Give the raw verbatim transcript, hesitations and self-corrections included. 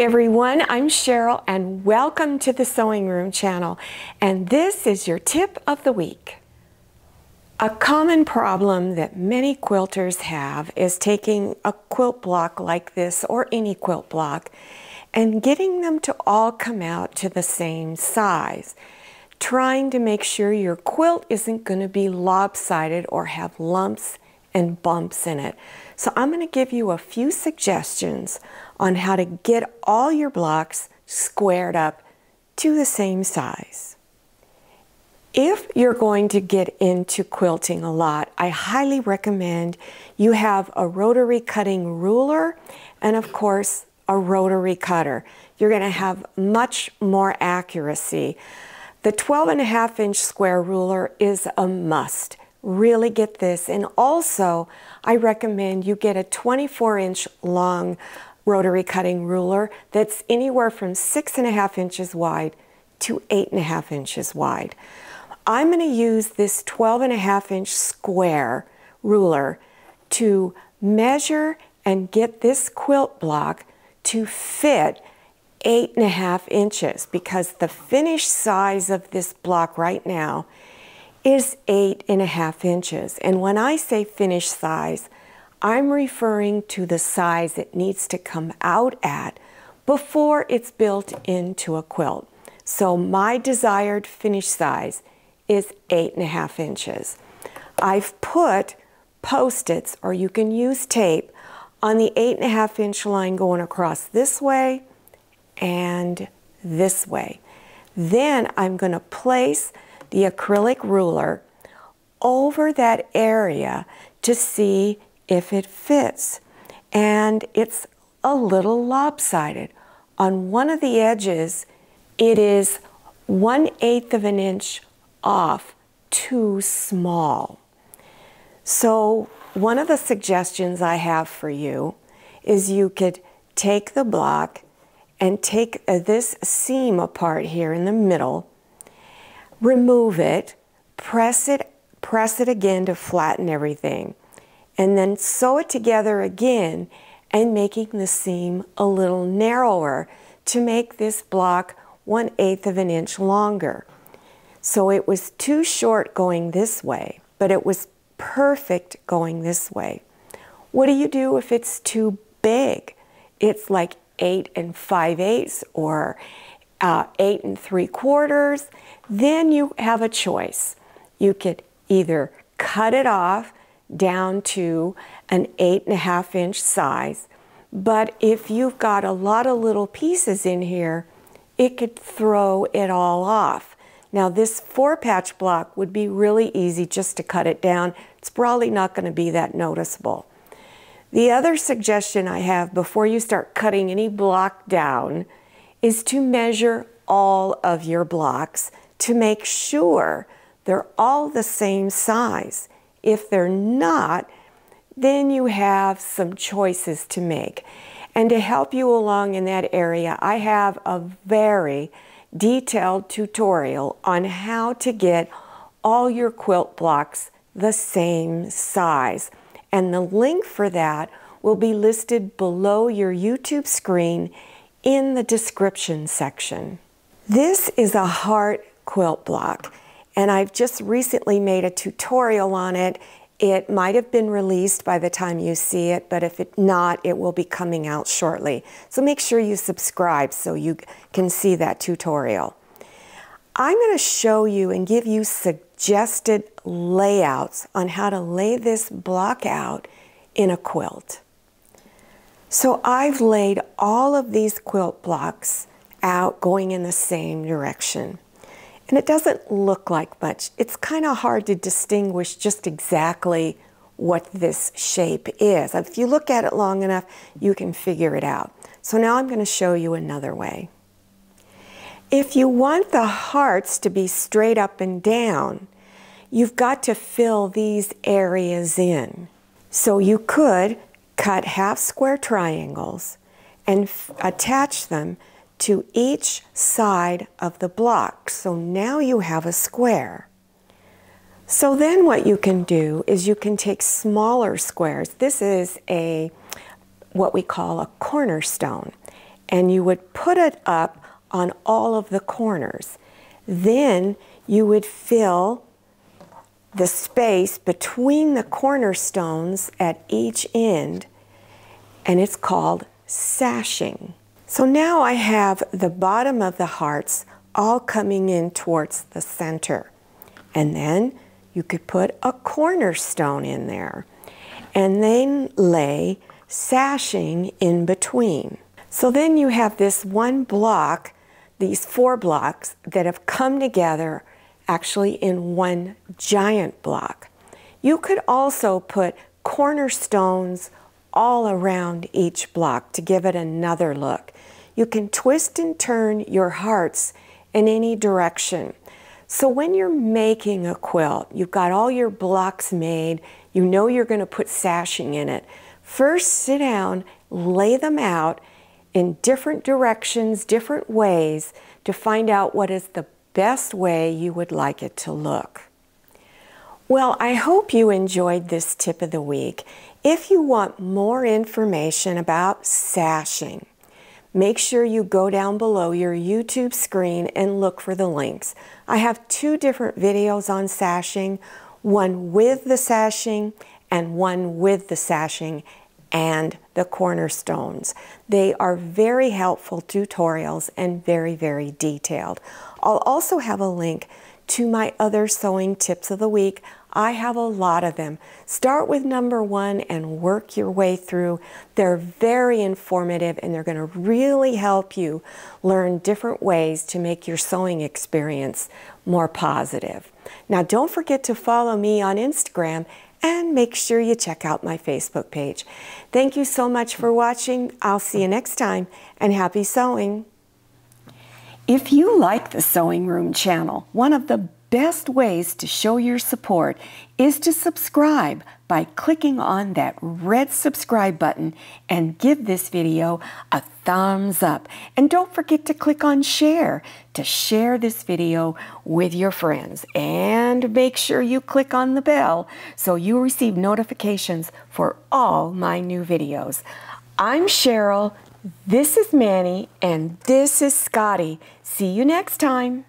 Hi everyone, I'm Cheryl and welcome to the Sewing Room Channel, and this is your tip of the week. A common problem that many quilters have is taking a quilt block like this, or any quilt block, and getting them to all come out to the same size, trying to make sure your quilt isn't going to be lopsided or have lumps and bumps in it. So I'm going to give you a few suggestions on how to get all your blocks squared up to the same size. If you're going to get into quilting a lot, I highly recommend you have a rotary cutting ruler and, of course, a rotary cutter. You're going to have much more accuracy. The twelve and a half inch square ruler is a must. Really get this. And also, I recommend you get a twenty-four inch long rotary cutting ruler that's anywhere from six and a half inches wide to eight and a half inches wide. I'm going to use this twelve and a half inch square ruler to measure and get this quilt block to fit eight and a half inches because the finished size of this block right now is eight and a half inches. And when I say finished size, I'm referring to the size it needs to come out at before it's built into a quilt. So my desired finished size is eight and a half inches. I've put Post-its, or you can use tape, on the eight and a half inch line going across this way and this way. Then I'm going to place the acrylic ruler over that area to see if it fits. And it's a little lopsided. On one of the edges, it is one eighth of an inch off too small. So one of the suggestions I have for you is you could take the block and take this seam apart here in the middle, remove it, press it, press it again to flatten everything, and then sew it together again and making the seam a little narrower to make this block one eighth of an inch longer. So it was too short going this way, but it was perfect going this way. What do you do if it's too big? It's like eight and five eighths or Uh, eight and three quarters. Then you have a choice. You could either cut it off down to an eight and a half inch size, but if you've got a lot of little pieces in here, it could throw it all off. Now this four patch block would be really easy just to cut it down. It's probably not going to be that noticeable. The other suggestion I have before you start cutting any block down is to measure all of your blocks to make sure they're all the same size. If they're not, then you have some choices to make. And to help you along in that area, I have a very detailed tutorial on how to get all your quilt blocks the same size. And the link for that will be listed below your YouTube screen in the description section. This is a heart quilt block, and I've just recently made a tutorial on it. It might have been released by the time you see it, but if it not, it will be coming out shortly. So make sure you subscribe so you can see that tutorial. I'm going to show you and give you suggested layouts on how to lay this block out in a quilt. So I've laid all of these quilt blocks out going in the same direction. And it doesn't look like much. It's kind of hard to distinguish just exactly what this shape is. If you look at it long enough, you can figure it out. So now I'm going to show you another way. If you want the hearts to be straight up and down, you've got to fill these areas in. So you could cut half square triangles and attach them to each side of the block. So now you have a square. So then what you can do is you can take smaller squares. This is a what we call a cornerstone, and you would put it up on all of the corners. Then you would fill the space between the cornerstones at each end, and it's called sashing. So now I have the bottom of the hearts all coming in towards the center, and then you could put a cornerstone in there and then lay sashing in between. So then you have this one block, these four blocks that have come together actually in one giant block. You could also put cornerstones all around each block to give it another look. You can twist and turn your hearts in any direction. So when you're making a quilt, you've got all your blocks made, you know you're going to put sashing in it. First sit down, lay them out in different directions, different ways to find out what is the best way you would like it to look. Well, I hope you enjoyed this tip of the week. If you want more information about sashing, make sure you go down below your YouTube screen and look for the links. I have two different videos on sashing, one with the sashing and one with the sashing and the cornerstones. They are very helpful tutorials and very, very detailed. I'll also have a link to my other sewing tips of the week. I have a lot of them. Start with number one and work your way through. They're very informative and they're going to really help you learn different ways to make your sewing experience more positive. Now, don't forget to follow me on Instagram and make sure you check out my Facebook page. Thank you so much for watching. I'll see you next time, and happy sewing. If you like the Sewing Room Channel, one of the best ways to show your support is to subscribe by clicking on that red subscribe button and give this video a thumbs up. And don't forget to click on share to share this video with your friends. And make sure you click on the bell so you receive notifications for all my new videos. I'm Cheryl, this is Manny, and this is Scotty. See you next time.